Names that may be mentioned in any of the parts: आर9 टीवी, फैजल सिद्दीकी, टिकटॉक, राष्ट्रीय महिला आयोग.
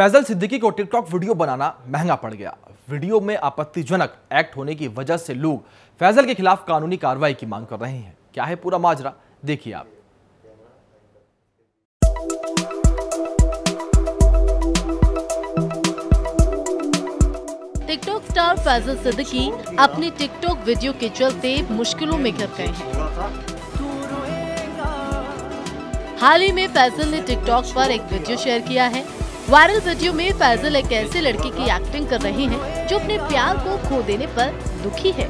फैजल सिद्दीकी को टिकटॉक video बनाना महंगा पड़ गया। वीडियो में आपत्तिजनक एक्ट होने की वजह से लोग फैजल के खिलाफ कानूनी कार्रवाई की मांग कर रहे हैं। क्या है पूरा माजरा, देखिए आप। टिकटॉक स्टार फैजल सिद्दीकी अपने टिकटॉक वीडियो के चलते मुश्किलों में घिर गए हैं। हाल ही में फैजल ने टिकटॉक पर एक वीडियो शेयर किया है। वायरल वीडियो में फैजल एक ऐसे लड़की की एक्टिंग कर रहे हैं जो अपने प्यार को खो देने पर दुखी है।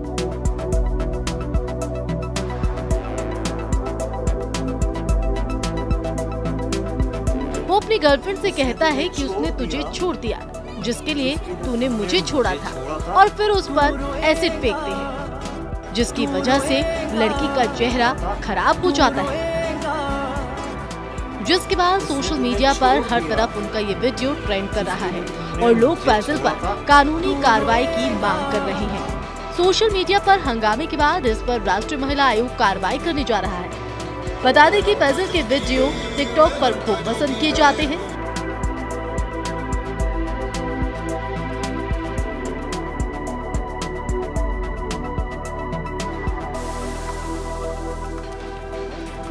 वो अपनी गर्लफ्रेंड से कहता है कि उसने तुझे छोड़ दिया, जिसके लिए तूने मुझे छोड़ा था, और फिर उस पर एसिड फेंकते हैं, जिसकी वजह से लड़की का चेहरा खराब हो जाता है, जिसके बाद सोशल मीडिया पर हर तरफ उनका ये वीडियो ट्रेंड कर रहा है और लोग फैजल पर कानूनी कार्रवाई की मांग कर रहे हैं। सोशल मीडिया पर हंगामे के बाद इस पर राष्ट्रीय महिला आयोग कार्रवाई करने जा रहा है। बता दें कि फैजल के वीडियो टिकटॉक पर खूब पसंद किए जाते हैं।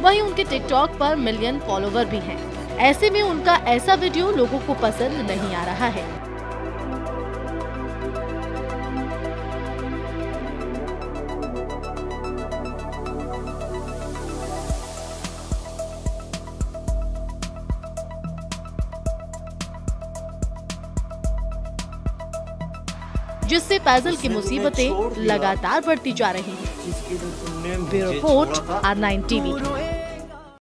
वहीं उनके टिकटॉक पर मिलियन फॉलोवर भी हैं। ऐसे में उनका ऐसा वीडियो लोगों को पसंद नहीं आ रहा है। जिससे फैजल की मुसीबतें लगातार बढ़ती जा रही हैं। Bureau report, आर9 टीवी।